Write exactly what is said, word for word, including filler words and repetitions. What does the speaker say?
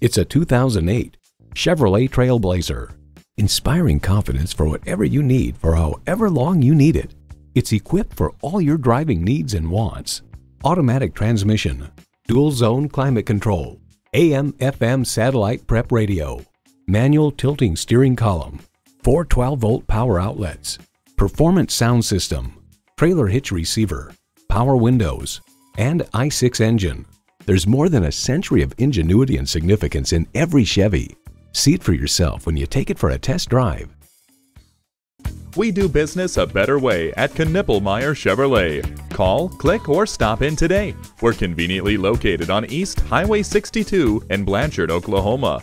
It's a two thousand eight Chevrolet Trailblazer, inspiring confidence for whatever you need for however long you need it. It's equipped for all your driving needs and wants. Automatic transmission, dual zone climate control, A M F M satellite prep radio, manual tilting steering column, four twelve volt power outlets, performance sound system, trailer hitch receiver, power windows, and I six engine. There's more than a century of ingenuity and significance in every Chevy. See it for yourself when you take it for a test drive. We do business a better way at Knippelmier Chevrolet. Call, click, or stop in today. We're conveniently located on East Highway sixty-two in Blanchard, Oklahoma.